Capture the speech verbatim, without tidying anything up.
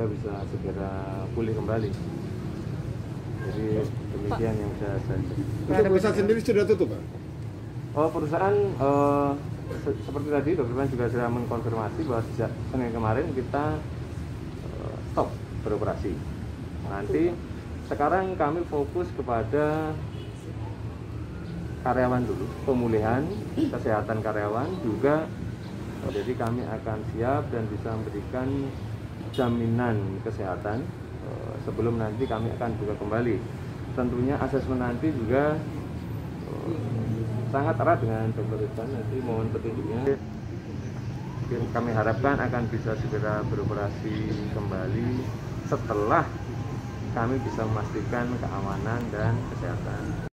semoga bisa segera pulih kembali. Jadi demikian yang bisa saya sampaikan. Perusahaan sendiri sudah tutup, Pak? Oh, perusahaan eh, se seperti tadi Dokter Pan juga sudah mengkonfirmasi bahwa sejak Senin kemarin kita eh, stop beroperasi. Nanti sekarang kami fokus kepada karyawan dulu, pemulihan kesehatan karyawan juga. Jadi kami akan siap dan bisa memberikan jaminan kesehatan sebelum nanti kami akan buka kembali. Tentunya asesmen nanti juga sangat erat dengan pemerintah, nanti mohon petunjuknya. Kami harapkan akan bisa segera beroperasi kembali setelah kami bisa memastikan keamanan dan kesehatan.